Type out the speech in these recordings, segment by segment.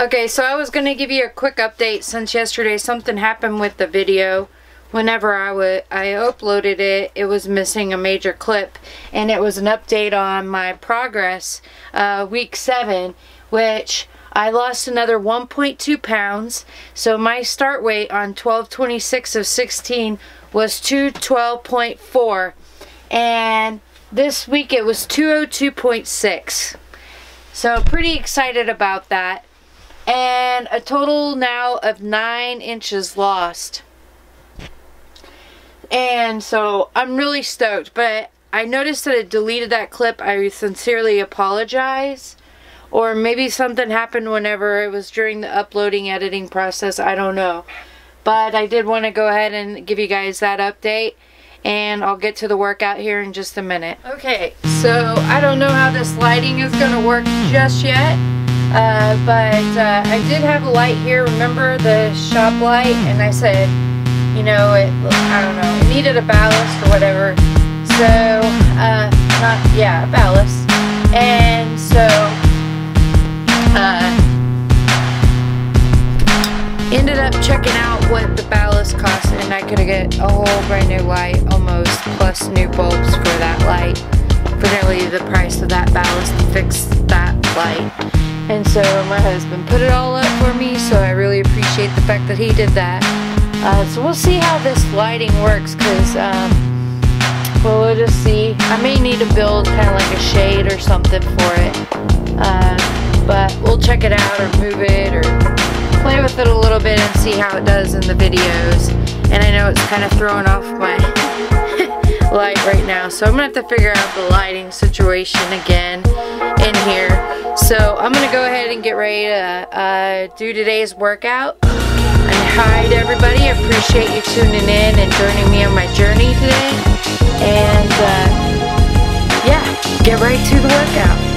Okay, so I was going to give you a quick update since yesterday something happened with the video. Whenever I uploaded it, it was missing a major clip, and it was an update on my progress week 7, which I lost another 1.2 pounds. So my start weight on 12/26 of 16 was 212.4, and this week it was 202.6. So pretty excited about that. And a total now of 9 inches lost. And so I'm really stoked, but I noticed that it deleted that clip. I sincerely apologize. Or maybe something happened whenever it was during the uploading editing process, I don't know. But I did want to go ahead and give you guys that update, and I'll get to the workout here in just a minute. Okay, so I don't know how this lighting is going to work just yet. But I did have a light here, remember the shop light, and I said, you know, I don't know, it needed a ballast or whatever, so, a ballast, and so, ended up checking out what the ballast cost, and I could get a whole brand new light, almost, plus new bulbs for that light, for nearly the price of that ballast to fix that light. And so my husband put it all up for me, so I really appreciate the fact that he did that. So we'll see how this lighting works, because we'll just see. I may need to build kind of like a shade or something for it. But we'll check it out or move it or play with it a little bit and see how it does in the videos. And I know it's kind of throwing off my light right now, so I'm going to have to figure out the lighting situation again in here. So I'm going to go ahead and get ready to do today's workout. And hi to everybody, I appreciate you tuning in and joining me on my journey today. And yeah, get right to the workout.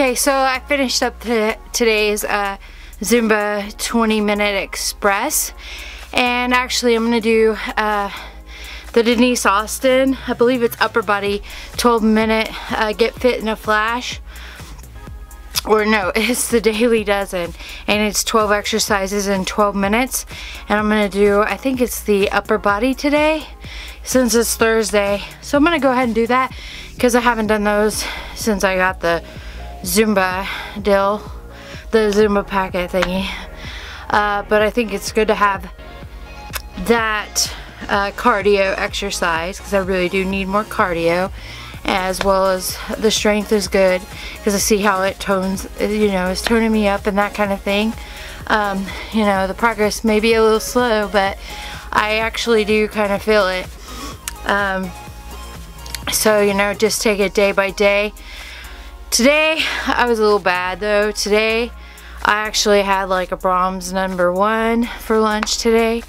Okay, so I finished up today's Zumba 20-minute express, and actually I'm gonna do the Denise Austin, I believe it's upper body 12-minute get fit in a flash, or no, it's the daily dozen, and it's 12 exercises in 12 minutes, and I'm gonna do, I think it's the upper body today since it's Thursday, so I'm gonna go ahead and do that because I haven't done those since I got the Zumba deal, the Zumba packet thingy, but I think it's good to have that cardio exercise because I really do need more cardio, as well as the strength is good because I see how it tones, you know, it's toning me up and that kind of thing. You know, the progress may be a little slow, but I actually do kind of feel it. So, you know, just take it day by day. Today, I was a little bad though. Today, I actually had like a Brahms No. 1 for lunch today.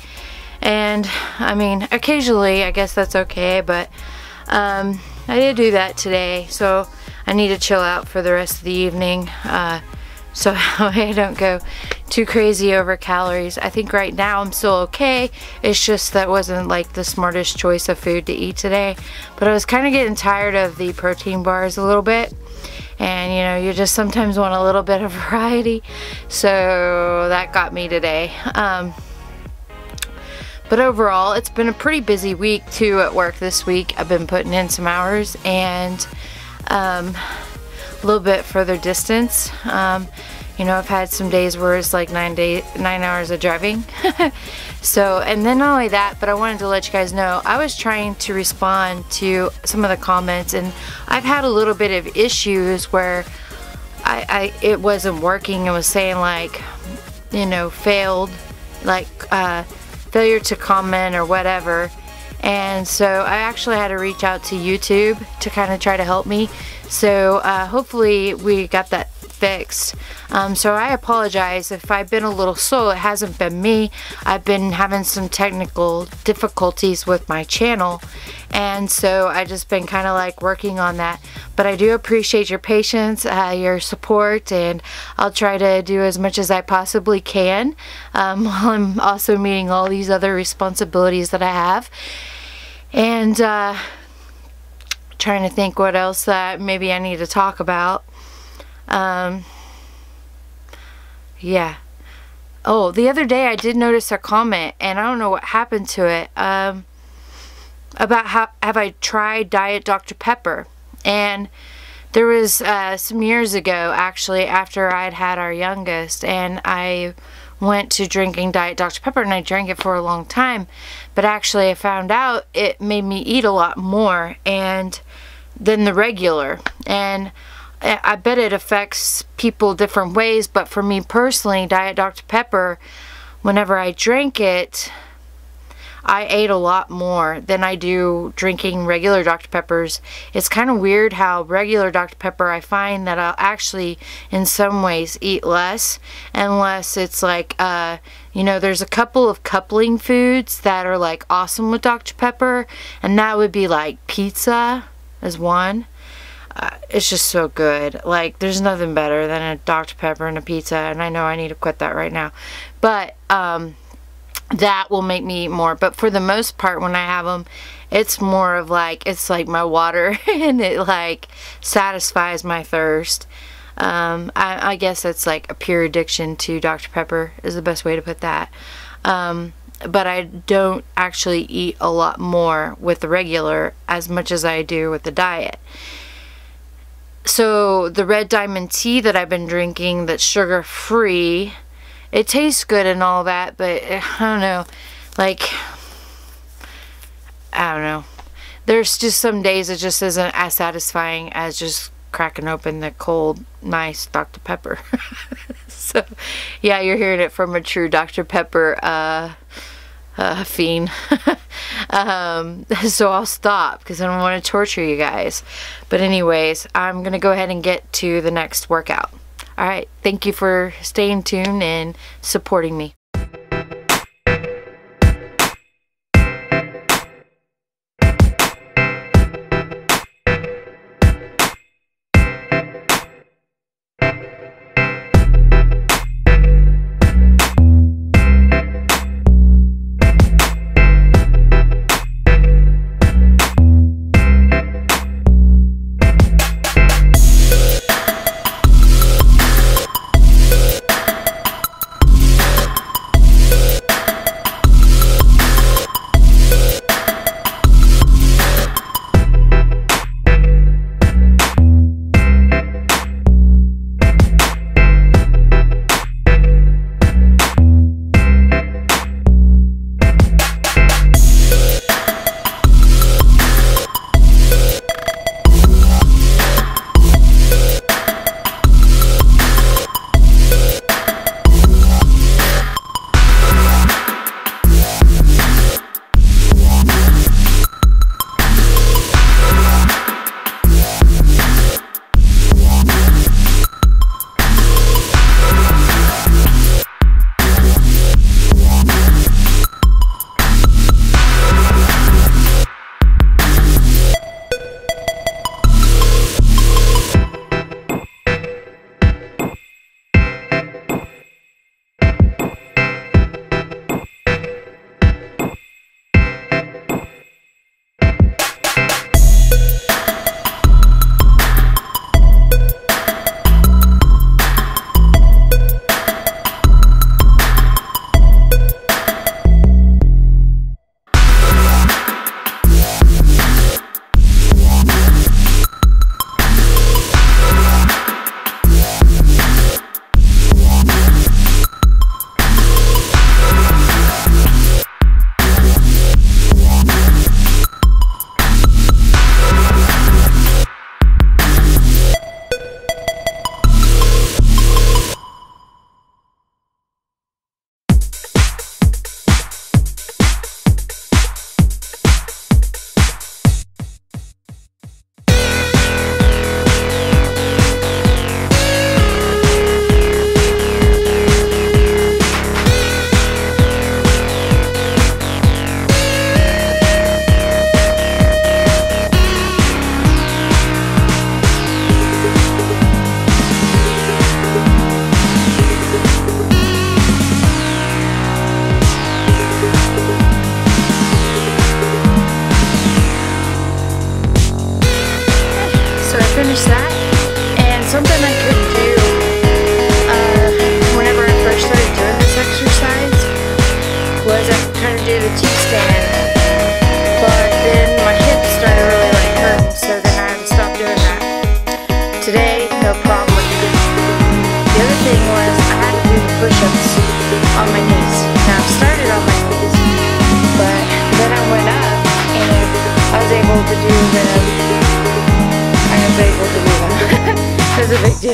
And, I mean, occasionally, I guess that's okay, but I did do that today. So, I need to chill out for the rest of the evening so I don't go too crazy over calories. I think right now I'm still okay. It's just that wasn't like the smartest choice of food to eat today. But I was kind of getting tired of the protein bars a little bit. And you know, you just sometimes want a little bit of variety, so that got me today. But overall, it's been a pretty busy week too at work this week. I've been putting in some hours and a little bit further distance. You know, I've had some days where it's like 9 hours of driving. So, and then not only that, but I wanted to let you guys know, I was trying to respond to some of the comments, and I've had a little bit of issues where it wasn't working. It was saying like, you know, failed, like failure to comment or whatever. And so I actually had to reach out to YouTube to kind of try to help me. So hopefully we got that fixed. So I apologize if I've been a little slow. It hasn't been me. I've been having some technical difficulties with my channel, and so I just been kind of like working on that. But I do appreciate your patience, your support, and I'll try to do as much as I possibly can while I'm also meeting all these other responsibilities that I have. And trying to think what else that maybe I need to talk about. Yeah. Oh, the other day I did notice a comment, and I don't know what happened to it, about how have I tried Diet Dr. Pepper. And there was some years ago, actually, after I'd had our youngest, and I went to drinking Diet Dr. Pepper, and I drank it for a long time, but actually I found out it made me eat a lot more and than the regular. And I bet it affects people different ways, but for me personally, Diet Dr. Pepper, whenever I drank it, I ate a lot more than I do drinking regular Dr. Peppers. It's kind of weird how regular Dr. Pepper, I find that I'll actually, in some ways, eat less, unless it's like, you know, there's a couple of coupling foods that are like awesome with Dr. Pepper, and that would be like pizza is one. It's just so good. Like, there's nothing better than a Dr. Pepper and a pizza, and I know I need to quit that right now, but that will make me eat more. But for the most part, when I have them, it's more of like, it's like my water and it like satisfies my thirst. I guess it's like a pure addiction to Dr. Pepper is the best way to put that. But I don't actually eat a lot more with the regular as much as I do with the diet. So the Red Diamond tea that I've been drinking, that's sugar free, it tastes good and all that, but I don't know, like, I don't know, there's just some days it just isn't as satisfying as just cracking open the cold nice Dr. Pepper. So yeah, you're hearing it from a true Dr. Pepper fiend. So I'll stop because I don't want to torture you guys. But anyways, I'm gonna go ahead and get to the next workout. All right, thank you for staying tuned and supporting me.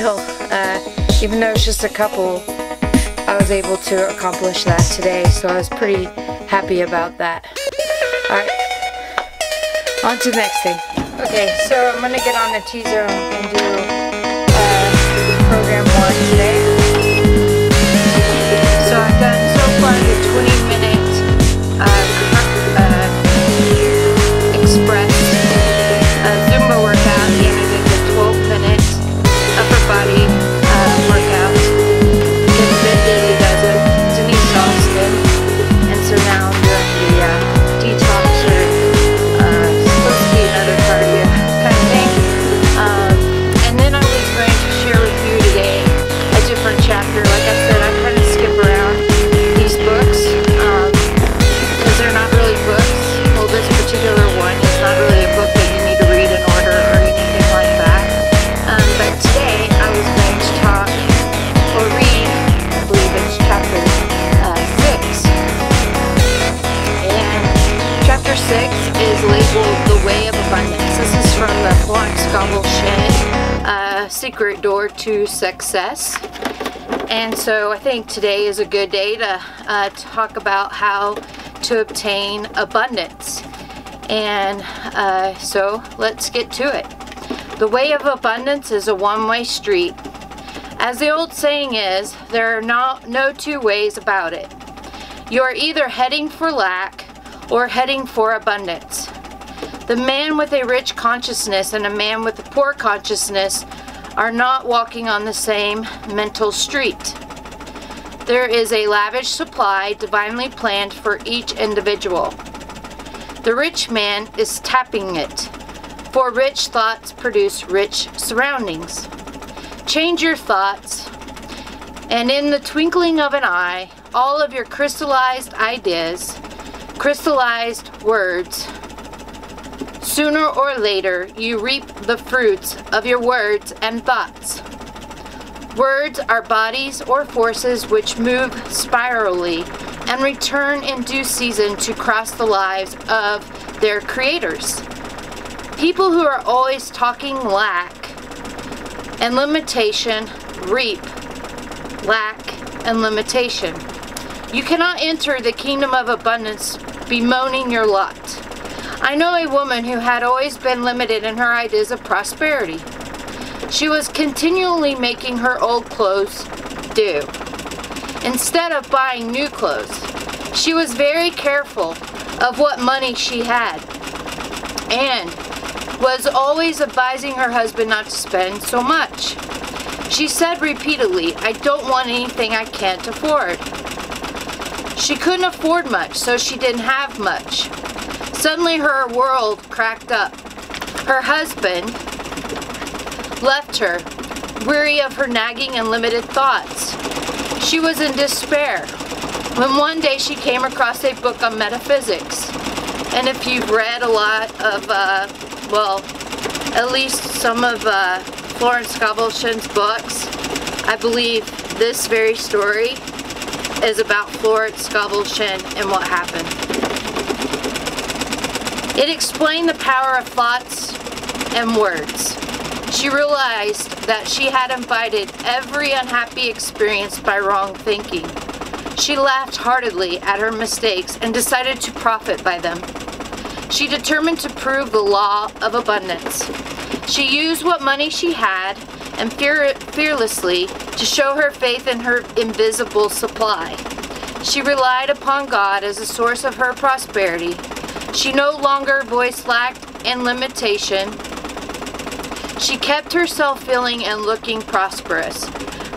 still, even though it's just a couple, I was able to accomplish that today, so I was pretty happy about that. Alright, on to the next thing. Okay, so I'm going to get on the T-zone and do program 1 today. So I've done so far the 20-minute express Zumba workout, and I did the 12-minute upper body workout. Because it really doesn't. Denise Austin. And so now I'm doing the detox or supposed to be another cardio kind of thing. And then I was going to share with you today a different chapter. Like I said, I kind of skip around these books because they're not really books. Well, this particular one. Not really a book that you need to read in order or anything like that. But today I was going to talk or read, I believe it's chapter 6. And chapter 6 is labeled The Way of Abundance. This is from the Florence Scovel Shinn, Secret Door to Success. And so I think today is a good day to talk about how to obtain abundance. And so let's get to it. The way of abundance is a one-way street. As the old saying is, there are no two ways about it. You are either heading for lack or heading for abundance. The man with a rich consciousness and a man with a poor consciousness are not walking on the same mental street. There is a lavish supply divinely planned for each individual. The rich man is tapping it, for rich thoughts produce rich surroundings. Change your thoughts, and in the twinkling of an eye, all of your crystallized ideas, crystallized words, sooner or later you reap the fruits of your words and thoughts. Words are bodies or forces which move spirally and return in due season to cross the lives of their creators. People who are always talking lack and limitation reap lack and limitation. You cannot enter the kingdom of abundance bemoaning your lot. I know a woman who had always been limited in her ideas of prosperity. She was continually making her old clothes do, instead of buying new clothes. She was very careful of what money she had and was always advising her husband not to spend so much. She said repeatedly, "I don't want anything I can't afford." She couldn't afford much, so she didn't have much. Suddenly her world cracked up. Her husband left her, weary of her nagging and limited thoughts. She was in despair when one day she came across a book on metaphysics. And if you've read a lot of, well, at least some of Florence Scovel Shinn's books, I believe this very story is about Florence Scovel Shinn and what happened. It explained the power of thoughts and words. She realized that she had invited every unhappy experience by wrong thinking. She laughed heartedly at her mistakes and decided to profit by them. She determined to prove the law of abundance. She used what money she had and fearlessly to show her faith in her invisible supply. She relied upon God as the source of her prosperity. She no longer voiced lack and limitation. She kept herself feeling and looking prosperous.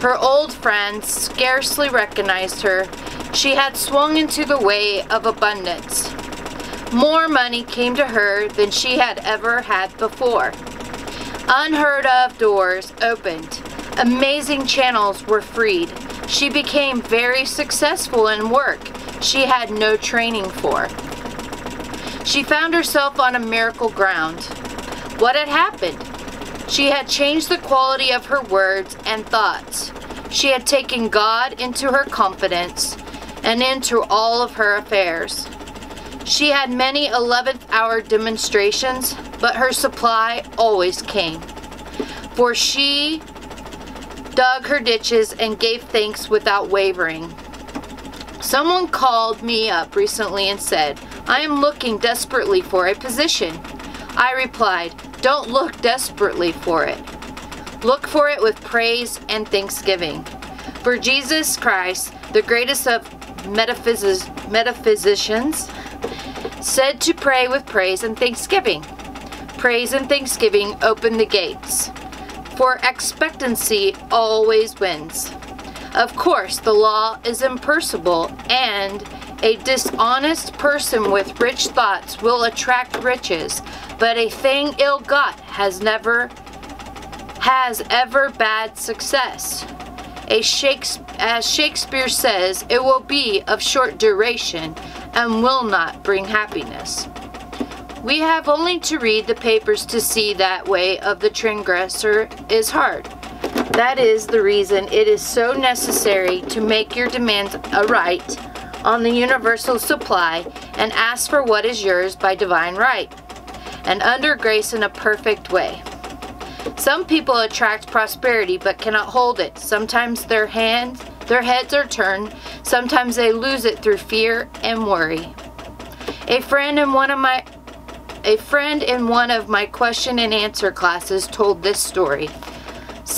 Her old friends scarcely recognized her. She had swung into the way of abundance. More money came to her than she had ever had before. Unheard of doors opened. Amazing channels were freed. She became very successful in work she had no training for. She found herself on a miracle ground. What had happened? She had changed the quality of her words and thoughts. She had taken God into her confidence and into all of her affairs. She had many 11th hour demonstrations, but her supply always came. For she dug her ditches, and gave thanks without wavering. Someone called me up recently and said, "I am looking desperately for a position." I replied, "Don't look desperately for it. Look for it with praise and thanksgiving. For Jesus Christ, the greatest of metaphysicians, said to pray with praise and thanksgiving. Praise and thanksgiving open the gates. For expectancy always wins. Of course, the law is impersonal, and a dishonest person with rich thoughts will attract riches, but a thing ill got has ever bad success. As Shakespeare says, it will be of short duration and will not bring happiness." We have only to read the papers to see that way of the transgressor is hard. That is the reason it is so necessary to make your demands aright on the universal supply and ask for what is yours by divine right and under grace in a perfect way. Some people attract prosperity but cannot hold it. Sometimes their heads are turned. Sometimes they lose it through fear and worry. A friend in one of my question and answer classes told this story.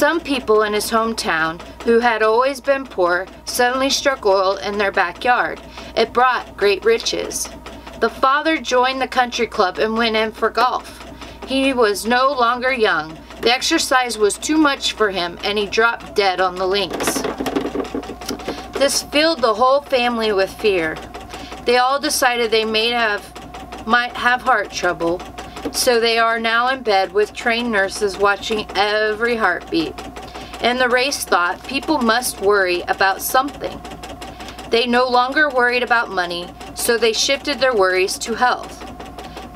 Some people in his hometown who had always been poor suddenly struck oil in their backyard. It brought great riches. The father joined the country club and went in for golf. He was no longer young. The exercise was too much for him, and he dropped dead on the links. This filled the whole family with fear. They all decided they might have heart trouble, so they are now in bed with trained nurses watching every heartbeat. In the race thought, people must worry about something. They no longer worried about money, so they shifted their worries to health.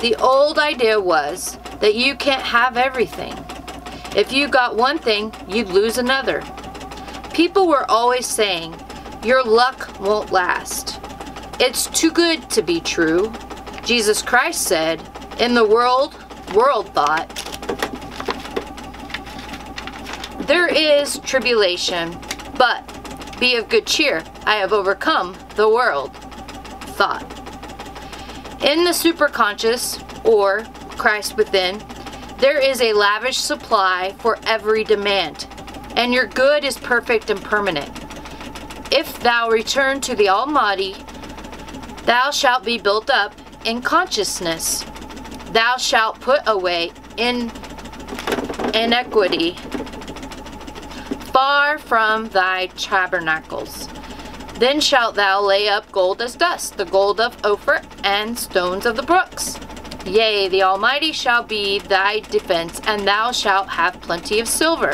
The old idea was that you can't have everything. If you got one thing, you'd lose another. People were always saying, "Your luck won't last. It's too good to be true." Jesus Christ said, "In the world thought, there is tribulation, but be of good cheer, I have overcome the world thought." In the superconscious, or Christ within, there is a lavish supply for every demand, and your good is perfect and permanent. If thou return to the Almighty, thou shalt be built up in consciousness. Thou shalt put away iniquity far from thy tabernacles. Then shalt thou lay up gold as dust, the gold of Ophir, and stones of the brooks. Yea, the Almighty shall be thy defense, and thou shalt have plenty of silver.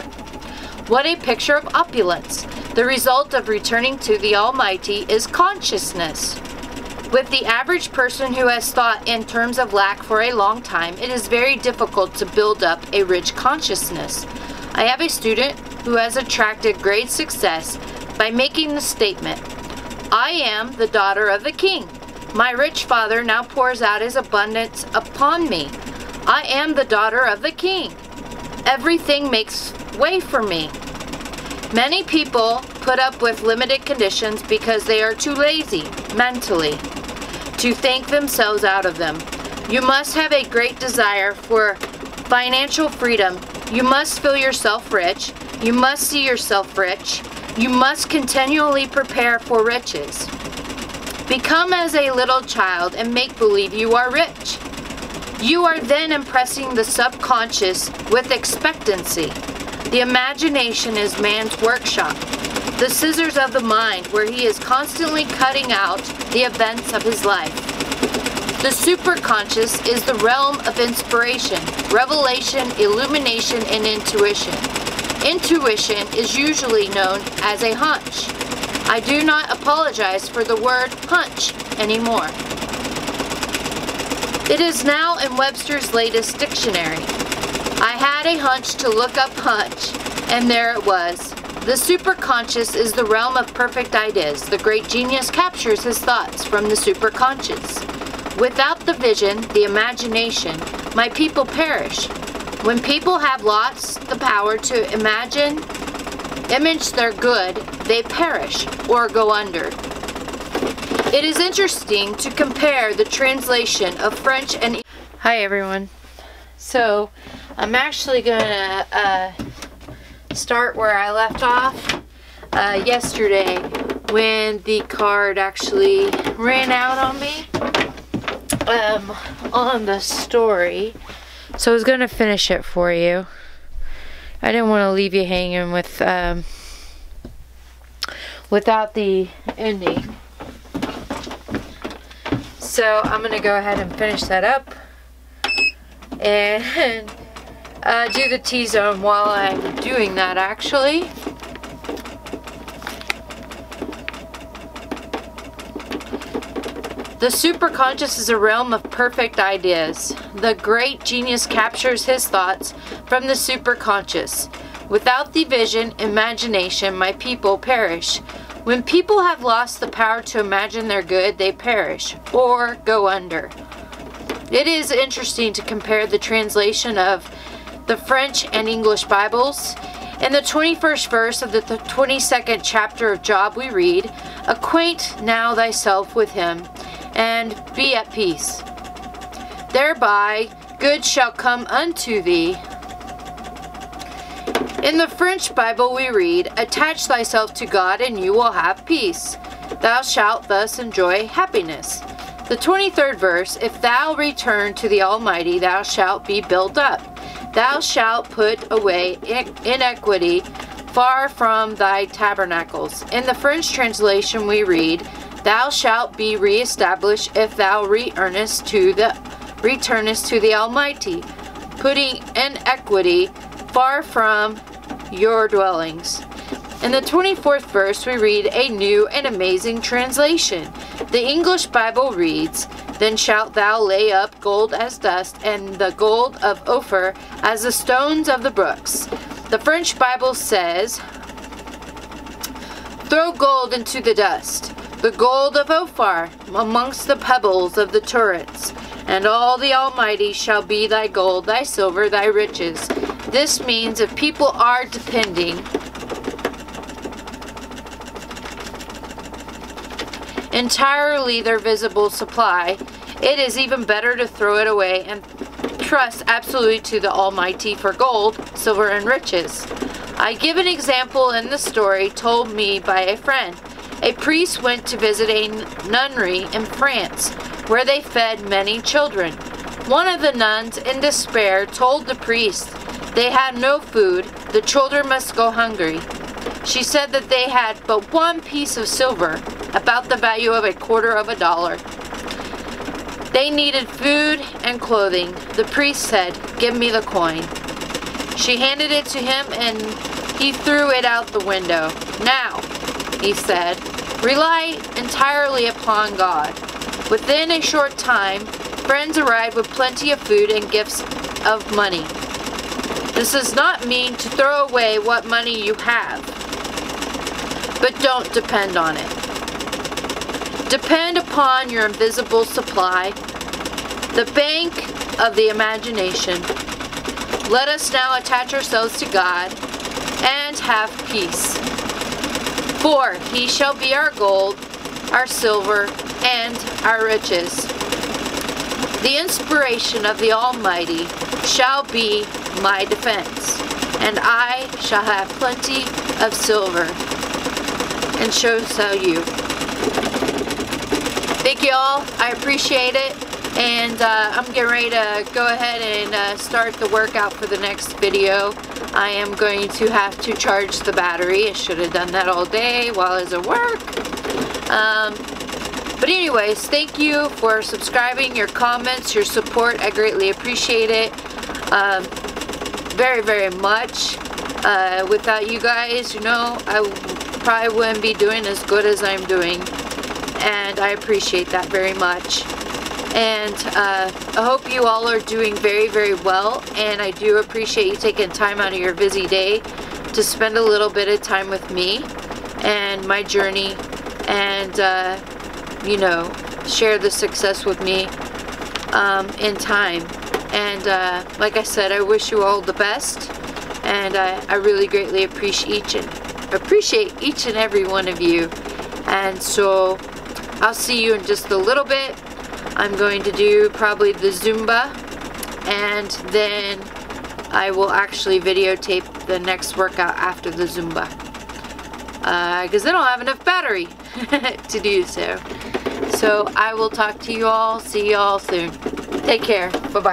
What a picture of opulence! The result of returning to the Almighty is consciousness. With the average person who has thought in terms of lack for a long time, it is very difficult to build up a rich consciousness. I have a student who has attracted great success by making the statement, "I am the daughter of the king. My rich father now pours out his abundance upon me. I am the daughter of the king. Everything makes way for me." Many people put up with limited conditions because they are too lazy, mentally, to think themselves out of them. You must have a great desire for financial freedom. You must feel yourself rich. You must see yourself rich. You must continually prepare for riches. Become as a little child and make believe you are rich. You are then impressing the subconscious with expectancy. The imagination is man's workshop, the scissors of the mind, where he is constantly cutting out the events of his life. The superconscious is the realm of inspiration, revelation, illumination, and intuition. Intuition is usually known as a hunch. I do not apologize for the word hunch anymore. It is now in Webster's latest dictionary. I had a hunch to look up hunch, and there it was. The superconscious is the realm of perfect ideas. The great genius captures his thoughts from the superconscious. Without the vision, the imagination, my people perish. When people have lost the power to imagine damage their good, they perish or go under. It is interesting to compare the translation of French and... Hi everyone. So I'm actually going to start where I left off yesterday when the card actually ran out on me on the story. So I was going to finish it for you. I didn't want to leave you hanging with without the ending. So I'm going to go ahead and finish that up and do the T-zone while I'm doing that actually. The superconscious is a realm of perfect ideas. The great genius captures his thoughts from the superconscious. Without the vision, imagination, my people perish. When people have lost the power to imagine their good, they perish or go under. It is interesting to compare the translation of the French and English Bibles. In the 21st verse of the 22nd chapter of Job we read, "Acquaint now thyself with him, and be at peace. Thereby good shall come unto thee." In the French Bible we read, "Attach thyself to God and you will have peace. Thou shalt thus enjoy happiness." The 23rd verse, "If thou return to the Almighty, thou shalt be built up. Thou shalt put away iniquity far from thy tabernacles." In the French translation we read, "Thou shalt be reestablished if thou returnest to the Almighty, putting inequity far from your dwellings." In the 24th verse we read a new and amazing translation. The English Bible reads, "Then shalt thou lay up gold as dust, and the gold of Ophir as the stones of the brooks." The French Bible says, "Throw gold into the dust, the gold of Ophir, amongst the pebbles of the turrets, and all the Almighty shall be thy gold, thy silver, thy riches." This means if people are depending entirely their visible supply, it is even better to throw it away and trust absolutely to the Almighty for gold, silver, and riches. I give an example in the story told me by a friend. A priest went to visit a nunnery in France, where they fed many children. One of the nuns, in despair, told the priest they had no food, the children must go hungry. She said that they had but one piece of silver, about the value of $00.25. They needed food and clothing. The priest said, "Give me the coin." She handed it to him and he threw it out the window. "Now," he said, "rely entirely upon God." Within a short time, friends arrived with plenty of food and gifts of money. This does not mean to throw away what money you have, but don't depend on it. Depend upon your invisible supply, the bank of the imagination. Let us now attach ourselves to God and have peace. For he shall be our gold, our silver, and our riches. The inspiration of the Almighty shall be my defense, and I shall have plenty of silver, and so shall you. Thank you all. I appreciate it, and I'm getting ready to go ahead and start the workout for the next video. I am going to have to charge the battery. I should have done that all day while I was at work. But anyways, thank you for subscribing, your comments, your support. I greatly appreciate it very, very much. Without you guys, you know, I probably wouldn't be doing as good as I'm doing. And I appreciate that very much. And I hope you all are doing very, very well, and I do appreciate you taking time out of your busy day to spend a little bit of time with me and my journey, and you know, share the success with me in time. And like I said, I wish you all the best, and I really greatly appreciate each and appreciate each and every one of you. And so I'll see you in just a little bit. I'm going to do probably the Zumba, and then I will actually videotape the next workout after the Zumba, because I don't have enough battery to do so. So I will talk to you all. See you all soon. Take care. Bye-bye.